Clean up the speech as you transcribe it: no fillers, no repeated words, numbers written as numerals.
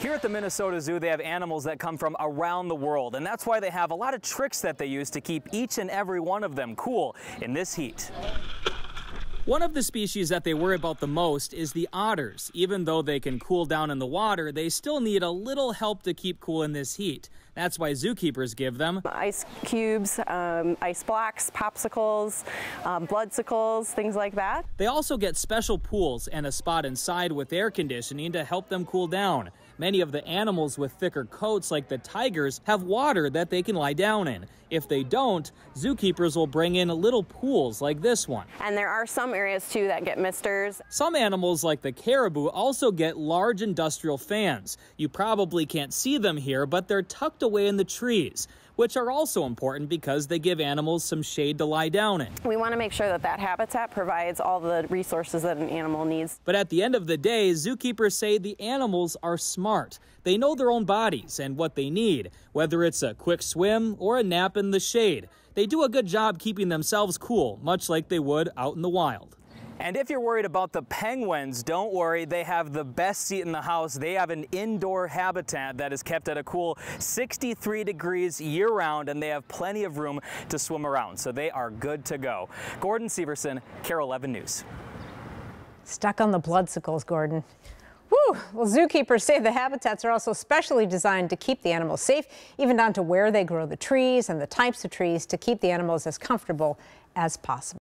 Here at the Minnesota Zoo, they have animals that come from around the world, and that's why they have a lot of tricks that they use to keep each and every one of them cool in this heat. One of the species that they worry about the most is the otters. Even though they can cool down in the water, they still need a little help to keep cool in this heat. That's why zookeepers give them ice cubes, ice blocks, popsicles, bloodsicles, things like that. They also get special pools and a spot inside with air conditioning to help them cool down. Many of the animals with thicker coats, like the tigers, have water that they can lie down in. If they don't, zookeepers will bring in little pools like this one. And there are some areas, too, that get misters. Some animals, like the caribou, also get large industrial fans. You probably can't see them here, but they're tucked away in the trees, which are also important because they give animals some shade to lie down in. We want to make sure that that habitat provides all the resources that an animal needs. But at the end of the day, zookeepers say the animals are smart. They know their own bodies and what they need, whether it's a quick swim or a nap in the shade. They do a good job keeping themselves cool, much like they would out in the wild. And if you're worried about the penguins, don't worry. They have the best seat in the house. They have an indoor habitat that is kept at a cool 63 degrees year-round, and they have plenty of room to swim around, so they are good to go. Gordon Sieverson, KARE 11 News. Stuck on the bloodsicles, Gordon. Whew. Well, zookeepers say the habitats are also specially designed to keep the animals safe, even down to where they grow the trees and the types of trees, to keep the animals as comfortable as possible.